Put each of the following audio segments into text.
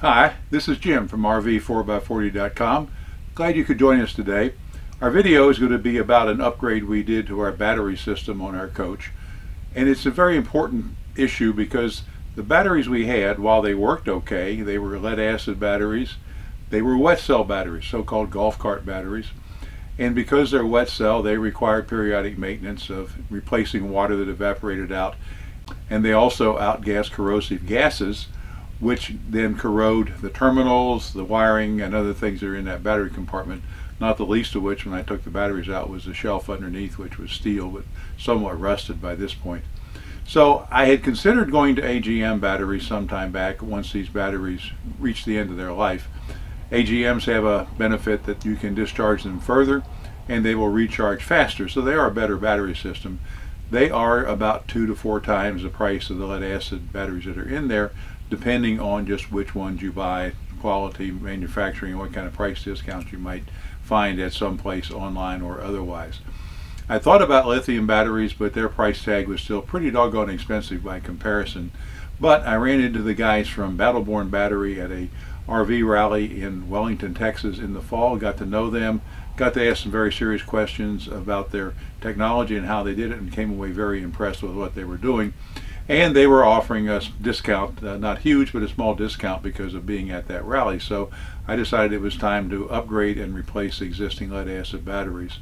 Hi, this is Jim from RV4x40.com. Glad you could join us today. Our video is going to be about an upgrade we did to our battery system on our coach. And it's a very important issue because the batteries we had, while they worked okay, they were lead-acid batteries. They were wet cell batteries, so-called golf cart batteries. And because they're wet cell, they require periodic maintenance of replacing water that evaporated out. And they also outgas corrosive gases, which then corrode the terminals, the wiring, and other things that are in that battery compartment, not the least of which, when I took the batteries out, was the shelf underneath, which was steel, but somewhat rusted by this point. So I had considered going to AGM batteries sometime back once these batteries reached the end of their life. AGMs have a benefit that you can discharge them further, and they will recharge faster, so they are a better battery system. They are about 2 to 4 times the price of the lead-acid batteries that are in there, depending on just which ones you buy, quality, manufacturing, and what kind of price discounts you might find at some place online or otherwise. I thought about lithium batteries, but their price tag was still pretty doggone expensive by comparison. But I ran into the guys from Battle Born Battery at a RV rally in Wellington, Texas in the fall, got to know them, got to ask some very serious questions about their technology and how they did it, and came away very impressed with what they were doing. And they were offering us discount, not huge, but a small discount because of being at that rally. So I decided it was time to upgrade and replace existing lead-acid batteries.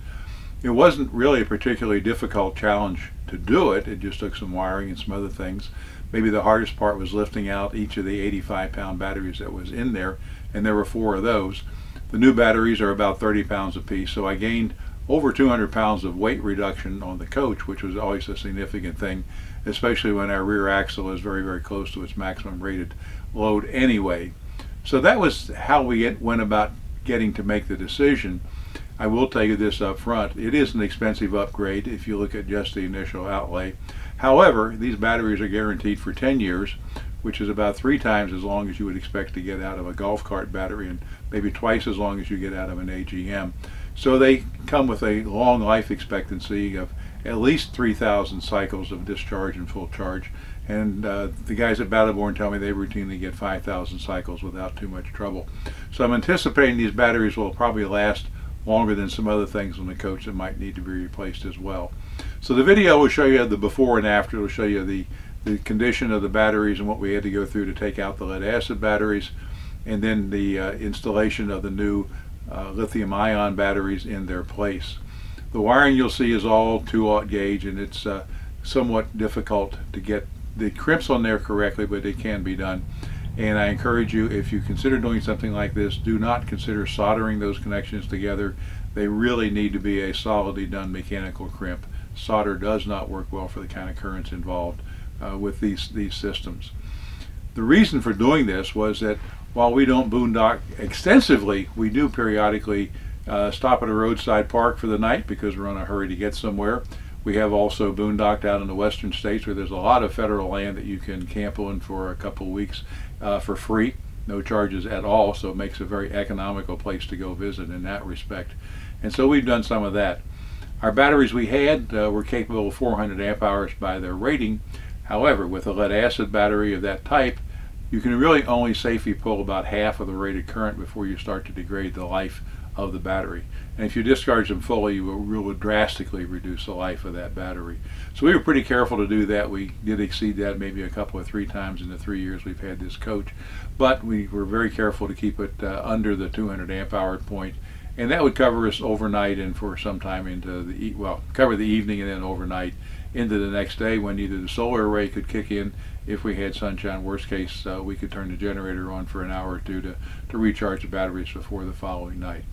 It wasn't really a particularly difficult challenge to do it. It just took some wiring and some other things. Maybe the hardest part was lifting out each of the 85-pound batteries that was in there, and there were 4 of those. The new batteries are about 30 pounds apiece, so I gained over 200 pounds of weight reduction on the coach, which was always a significant thing, especially when our rear axle is very, very close to its maximum rated load anyway. So that was how we went about getting to make the decision. I will tell you this up front, it is an expensive upgrade if you look at just the initial outlay. However, these batteries are guaranteed for 10 years, which is about 3 times as long as you would expect to get out of a golf cart battery and maybe twice as long as you get out of an AGM. So they come with a long life expectancy of at least 3,000 cycles of discharge and full charge. And the guys at Battle Born tell me they routinely get 5,000 cycles without too much trouble. So I'm anticipating these batteries will probably last longer than some other things on the coach that might need to be replaced as well. So the video will show you the before and after. It will show you the condition of the batteries and what we had to go through to take out the lead-acid batteries, and then the installation of the new lithium-ion batteries in their place. The wiring you'll see is all 2/0 gauge, and it's somewhat difficult to get the crimps on there correctly, but it can be done. And I encourage you, if you consider doing something like this, do not consider soldering those connections together. They really need to be a solidly done mechanical crimp. Solder does not work well for the kind of currents involved with these systems. The reason for doing this was that while we don't boondock extensively, we do periodically stop at a roadside park for the night because we're in a hurry to get somewhere. We have also boondocked out in the western states where there's a lot of federal land that you can camp on for a couple weeks for free, no charges at all, so it makes a very economical place to go visit in that respect. And so we've done some of that. Our batteries we had were capable of 400 amp hours by their rating. However, with a lead-acid battery of that type, you can really only safely pull about half of the rated current before you start to degrade the life of the battery. And if you discharge them fully, you will really drastically reduce the life of that battery. So we were pretty careful to do that. We did exceed that maybe a couple of 3 times in the 3 years we've had this coach, but we were very careful to keep it under the 200 amp hour point, and that would cover us overnight and for some time into the cover the evening and then overnight into the next day when either the solar array could kick in if we had sunshine. Worst case, we could turn the generator on for an hour or 2 to recharge the batteries before the following night.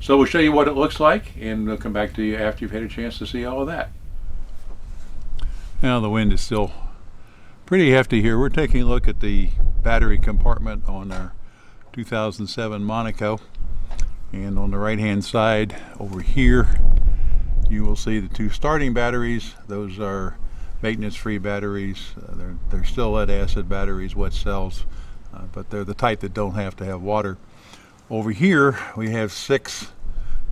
So we'll show you what it looks like, and we'll come back to you after you've had a chance to see all of that. Now the wind is still pretty hefty here. We're taking a look at the battery compartment on our 2007 Monaco. And on the right-hand side over here, you will see the 2 starting batteries. Those are maintenance-free batteries. They're still lead-acid batteries, wet cells, but they're the type that don't have to have water. Over here, we have 6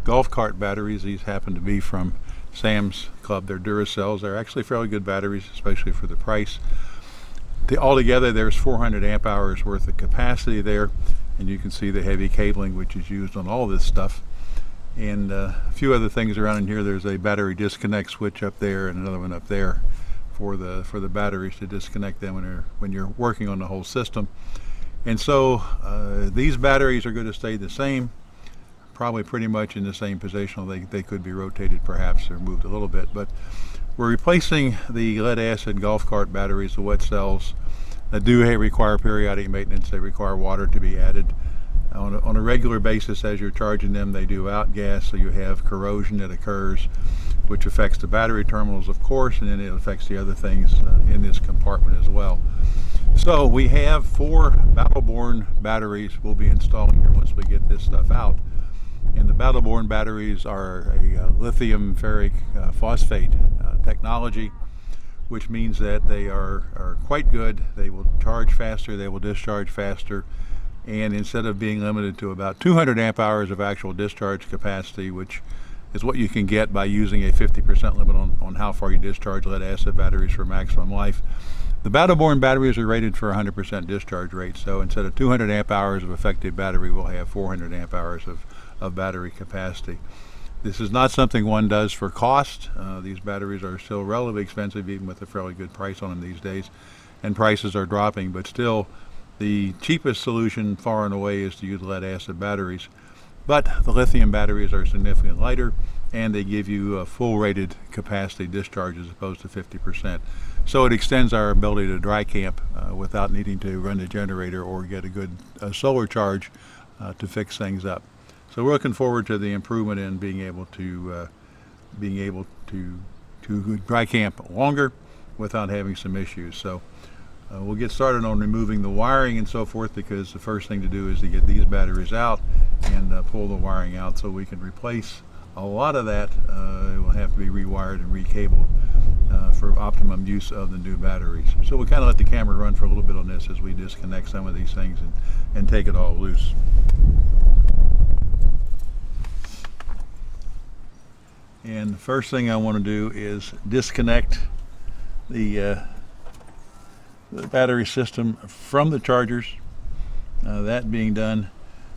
golf cart batteries. These happen to be from Sam's Club. They're Duracells. They're actually fairly good batteries, especially for the price. Altogether there's 400 amp hours worth of capacity there, and you can see the heavy cabling which is used on all this stuff, and a few other things around in here. There's a battery disconnect switch up there and another one up there for the batteries to disconnect them when you're working on the whole system. And so these batteries are going to stay the same, probably pretty much in the same position. They could be rotated perhaps or moved a little bit, but we're replacing the lead acid golf cart batteries, the wet cells, that do require periodic maintenance. They require water to be added on a regular basis. As you're charging them, they do outgas, so you have corrosion that occurs, which affects the battery terminals, of course, and then it affects the other things in this compartment as well. So we have 4 Battle Born batteries we'll be installing here once we get this stuff out. And the Battle Born batteries are a lithium ferric phosphate technology, which means that they are quite good. They will charge faster, they will discharge faster, and instead of being limited to about 200 amp hours of actual discharge capacity, which is what you can get by using a 50% limit on how far you discharge lead acid batteries for maximum life, the Battle Born batteries are rated for 100% discharge rate. So instead of 200 amp hours of effective battery, we'll have 400 amp hours of battery capacity. This is not something one does for cost. These batteries are still relatively expensive, even with a fairly good price on them these days, and prices are dropping, but still the cheapest solution far and away is to use lead acid batteries. But the lithium batteries are significantly lighter, and they give you a full rated capacity discharge as opposed to 50%. So it extends our ability to dry camp without needing to run the generator or get a good solar charge to fix things up. So we're looking forward to the improvement in being able to dry camp longer without having some issues. So we'll get started on removing the wiring and so forth, because the first thing to do is to get these batteries out and pull the wiring out so we can replace a lot of that. It will have to be rewired and recabled for optimum use of the new batteries. So we'll kind of let the camera run for a little bit on this as we disconnect some of these things and take it all loose. And the first thing I want to do is disconnect the battery system from the chargers. That being done,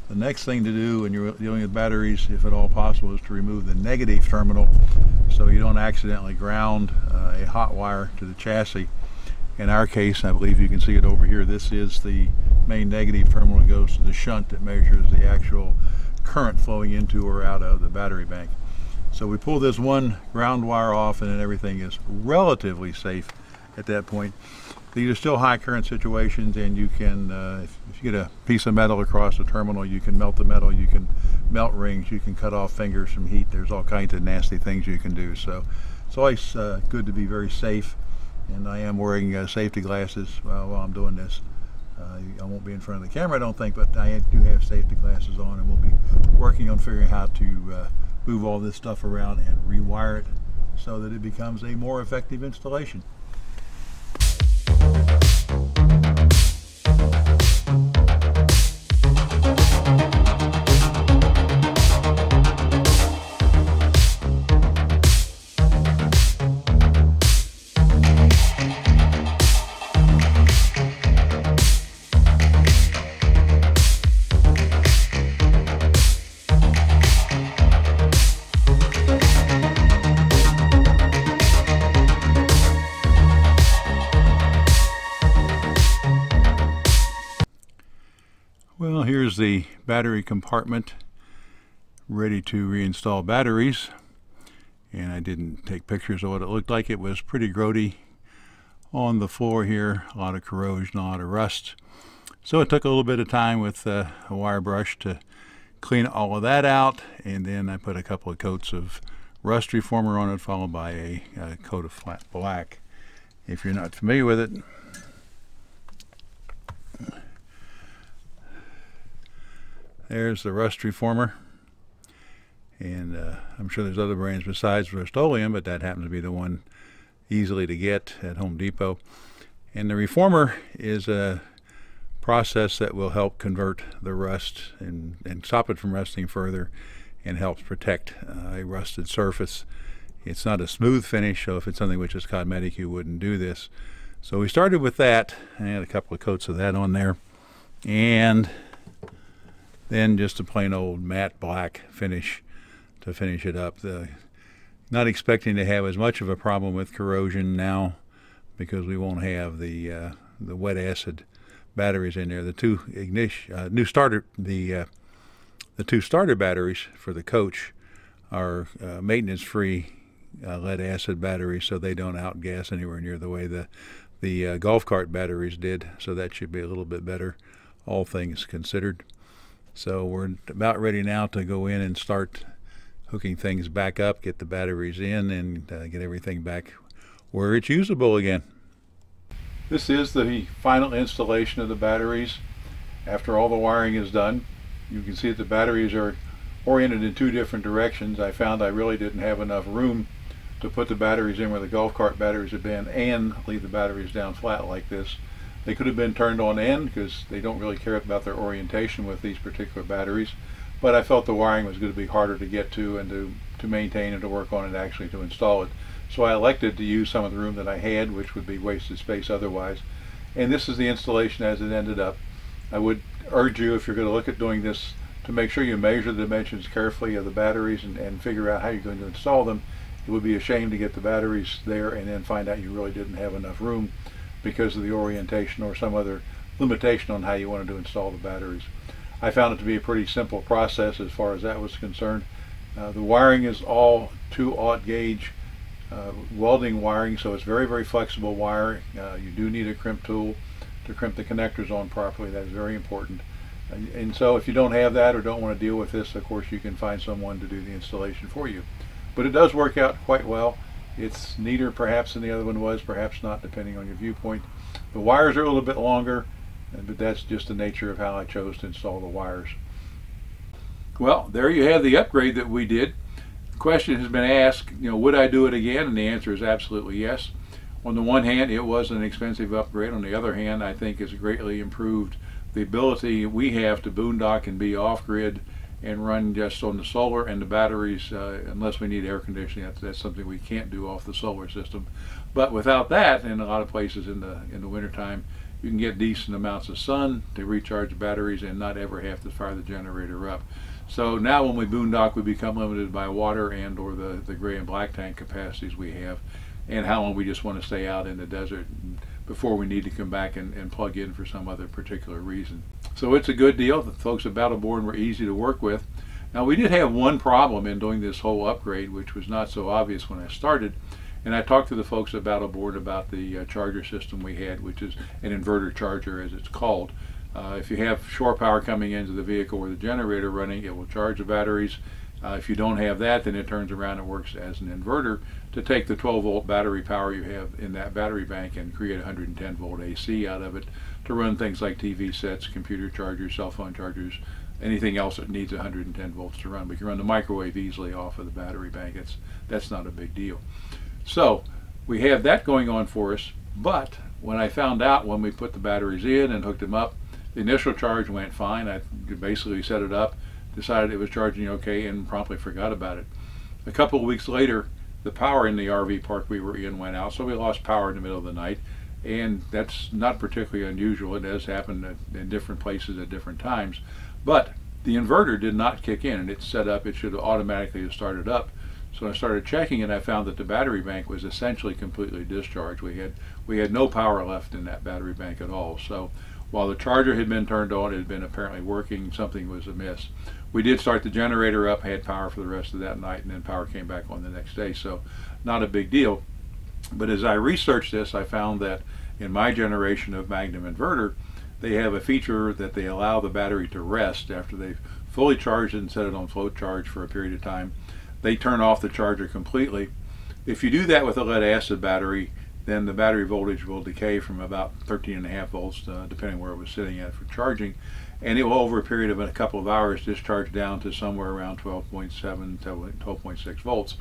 the next thing to do when you're dealing with batteries, if at all possible, is to remove the negative terminal so you don't accidentally ground a hot wire to the chassis. In our case, I believe you can see it over here, this is the main negative terminal that goes to the shunt that measures the actual current flowing into or out of the battery bank. So we pull this one ground wire off, and then everything is relatively safe at that point. These are still high current situations, and you can, if you get a piece of metal across the terminal, you can melt the metal, you can melt rings, you can cut off fingers from heat. There's all kinds of nasty things you can do. So it's always good to be very safe, and I am wearing safety glasses while I'm doing this. I won't be in front of the camera, I don't think, but I do have safety glasses on, and we'll be working on figuring how to move all this stuff around and rewire it so that it becomes a more effective installation. Well, here's the battery compartment ready to reinstall batteries, and I didn't take pictures of what it looked like. It was pretty grody on the floor here, a lot of corrosion, a lot of rust. So it took a little bit of time with a wire brush to clean all of that out, and then I put a couple of coats of rust reformer on it, followed by a coat of flat black. If you're not familiar with it, there's the rust reformer, and I'm sure there's other brands besides Rust-Oleum, but that happens to be the one easily to get at Home Depot. And the reformer is a process that will help convert the rust and stop it from rusting further, and helps protect a rusted surface. It's not a smooth finish, so if it's something which is cosmetic, you wouldn't do this. So we started with that. I had a couple of coats of that on there, and then just a plain old matte black finish to finish it up. Not expecting to have as much of a problem with corrosion now, because we won't have the wet acid batteries in there. The two ignition two starter batteries for the coach are maintenance-free lead acid batteries, so they don't outgas anywhere near the way the golf cart batteries did, so that should be a little bit better, all things considered. So we're about ready now to go in and start hooking things back up, get the batteries in, and get everything back where it's usable again. This is the final installation of the batteries after all the wiring is done. You can see that the batteries are oriented in two different directions. I found I really didn't have enough room to put the batteries in where the golf cart batteries had been and leave the batteries down flat like this. They could have been turned on end, because they don't really care about their orientation with these particular batteries, but I felt the wiring was going to be harder to get to and to maintain and to work on and actually to install it. So I elected to use some of the room that I had, which would be wasted space otherwise. And this is the installation as it ended up. I would urge you, if you're going to look at doing this, to make sure you measure the dimensions carefully of the batteries and figure out how you're going to install them. It would be a shame to get the batteries there and then find out you really didn't have enough room because of the orientation or some other limitation on how you wanted to install the batteries. I found it to be a pretty simple process as far as that was concerned. The wiring is all 2/0 gauge welding wiring, so it's very, very flexible wire. You do need a crimp tool to crimp the connectors on properly. That is very important. And so if you don't have that or don't want to deal with this, of course you can find someone to do the installation for you. But it does work out quite well. It's neater perhaps than the other one was, perhaps not, depending on your viewpoint. The wires are a little bit longer, but that's just the nature of how I chose to install the wires. Well, there you have the upgrade that we did. The question has been asked, you know, would I do it again? And the answer is absolutely yes. On the one hand, it was an expensive upgrade. On the other hand, I think it's greatly improved the ability we have to boondock and be off-grid and run just on the solar and the batteries, unless we need air conditioning. That's something we can't do off the solar system. But without that, in a lot of places in the wintertime, you can get decent amounts of sun to recharge the batteries and not ever have to fire the generator up. So now when we boondock, we become limited by water and or the gray and black tank capacities we have, and how long we just want to stay out in the desert before we need to come back and plug in for some other particular reason. So it's a good deal. The folks at Battle Born were easy to work with. Now, we did have one problem in doing this whole upgrade, which was not so obvious when I started, and I talked to the folks at Battle Born about the charger system we had, which is an inverter charger as it's called. If you have shore power coming into the vehicle or the generator running, it will charge the batteries. If you don't have that, then it turns around and works as an inverter to take the 12-volt battery power you have in that battery bank and create 110-volt AC out of it to run things like TV sets, computer chargers, cell phone chargers, anything else that needs 110 volts to run. We can run the microwave easily off of the battery bank. That's not a big deal. So we have that going on for us, but when I found out when we put the batteries in and hooked them up, the initial charge went fine. I basically set it up, decided it was charging okay, and promptly forgot about it. A couple of weeks later, the power in the RV park we were in went out, so we lost power in the middle of the night, and that's not particularly unusual. It has happened in different places at different times, but the inverter did not kick in, and it's set up. It should have automatically have started up. So I started checking, and I found that the battery bank was essentially completely discharged. We had no power left in that battery bank at all. So while the charger had been turned on, it had been apparently working, something was amiss. We did start the generator up, had power for the rest of that night, and then power came back on the next day, so not a big deal. But as I researched this, I found that in my generation of Magnum Inverter, they have a feature that they allow the battery to rest after they've fully charged it and set it on float charge for a period of time. They turn off the charger completely. If you do that with a lead acid battery, then the battery voltage will decay from about 13.5 volts, depending where it was sitting at for charging, and it will, over a period of a couple of hours, discharge down to somewhere around 12.7 to 12.6 volts.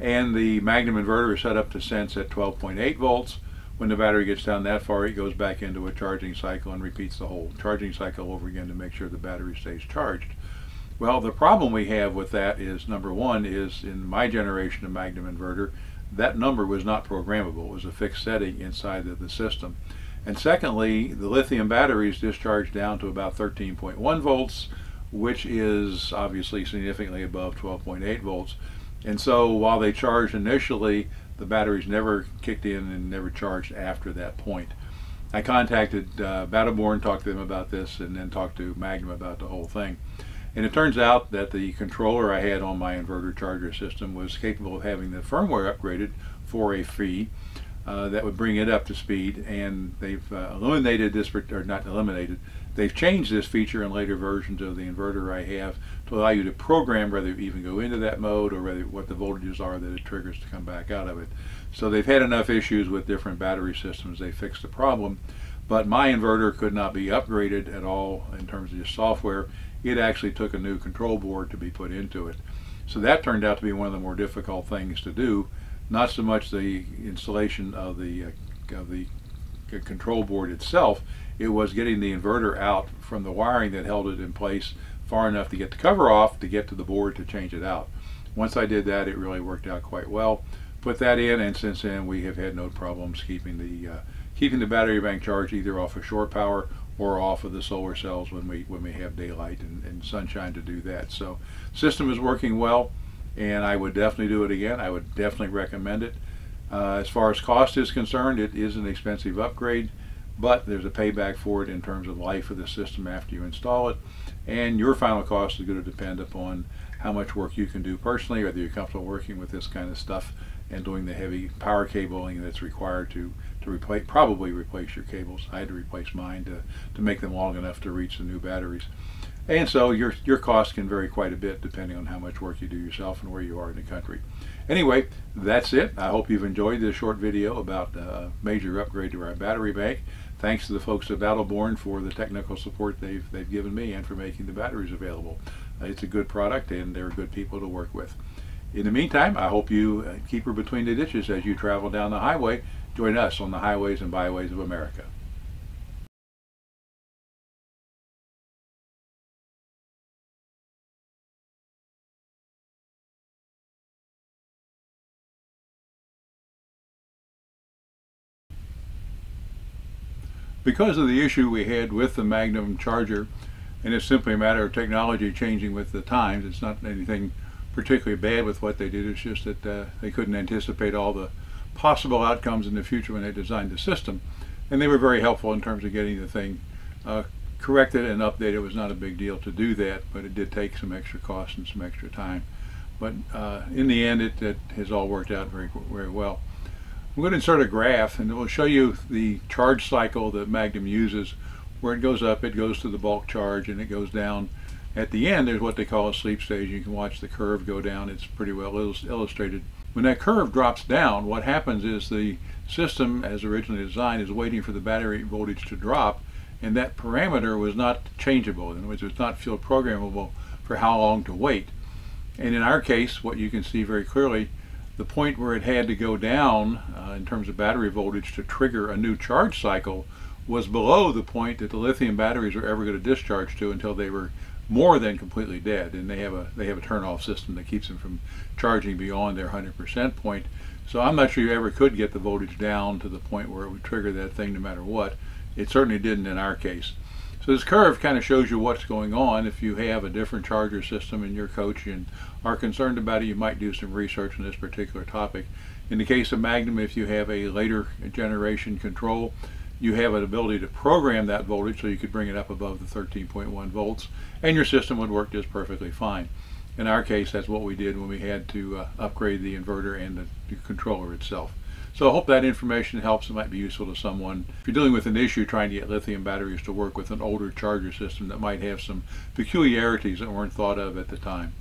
And the Magnum Inverter is set up to sense at 12.8 volts. When the battery gets down that far, it goes back into a charging cycle and repeats the whole charging cycle over again to make sure the battery stays charged. Well, the problem we have with that is, number one, is in my generation of Magnum Inverter, that number was not programmable. It was a fixed setting inside of the system. And secondly, the lithium batteries discharge down to about 13.1 volts, which is obviously significantly above 12.8 volts. And so while they charged initially, the batteries never kicked in and never charged after that point. I contacted Battle Born, talked to them about this, and then talked to Magnum about the whole thing. And it turns out that the controller I had on my inverter charger system was capable of having the firmware upgraded for a fee that would bring it up to speed. And they've eliminated this, or not eliminated, they've changed this feature in later versions of the inverter I have to allow you to program whether you even go into that mode or whether what the voltages are that it triggers to come back out of it. So they've had enough issues with different battery systems, they fixed the problem. But my inverter could not be upgraded at all in terms of just software. It actually took a new control board to be put into it. So that turned out to be one of the more difficult things to do. Not so much the installation of the control board itself, it was getting the inverter out from the wiring that held it in place far enough to get the cover off to get to the board to change it out. Once I did that, it really worked out quite well. Put that in, and since then we have had no problems keeping the battery bank charged either off of shore power or off of the solar cells when we have daylight and sunshine to do that. So system is working well, and I would definitely do it again. I would definitely recommend it. As far as cost is concerned, it is an expensive upgrade, but there's a payback for it in terms of life of the system after you install it, and your final cost is going to depend upon how much work you can do personally, whether you're comfortable working with this kind of stuff and doing the heavy power cabling that's required to replace, probably replace your cables. I had to replace mine to make them long enough to reach the new batteries. And so your costs can vary quite a bit depending on how much work you do yourself and where you are in the country. Anyway, that's it. I hope you've enjoyed this short video about a major upgrade to our battery bank. Thanks to the folks at Battle Born for the technical support they've given me and for making the batteries available. It's a good product, and they're good people to work with. In the meantime, I hope you keep her between the ditches as you travel down the highway. Join us on the highways and byways of America. Because of the issue we had with the Magnum charger, and it's simply a matter of technology changing with the times, it's not anything particularly bad with what they did, it's just that they couldn't anticipate all the possible outcomes in the future when they designed the system. And they were very helpful in terms of getting the thing corrected and updated. It was not a big deal to do that, but it did take some extra cost and some extra time. But in the end, it has all worked out very, very well. I'm going to insert a graph, and it will show you the charge cycle that Magnum uses, where it goes up, it goes to the bulk charge, and it goes down. At the end, there's what they call a sleep stage. You can watch the curve go down. It's pretty well illustrated. When that curve drops down, what happens is the system, as originally designed, is waiting for the battery voltage to drop, and that parameter was not changeable, in other words, it was not field programmable for how long to wait. And in our case, what you can see very clearly, the point where it had to go down in terms of battery voltage to trigger a new charge cycle was below the point that the lithium batteries were ever going to discharge to until they were more than completely dead, and they have a turn-off system that keeps them from charging beyond their 100% point. So I'm not sure you ever could get the voltage down to the point where it would trigger that thing no matter what. It certainly didn't in our case. So this curve kind of shows you what's going on. If you have a different charger system in your coach and are concerned about it, you might do some research on this particular topic. In the case of Magnum, if you have a later generation control, you have an ability to program that voltage so you could bring it up above the 13.1 volts, and your system would work just perfectly fine. In our case, that's what we did when we had to upgrade the inverter and the controller itself. So I hope that information helps. It might be useful to someone. If you're dealing with an issue trying to get lithium batteries to work with an older charger system that might have some peculiarities that weren't thought of at the time.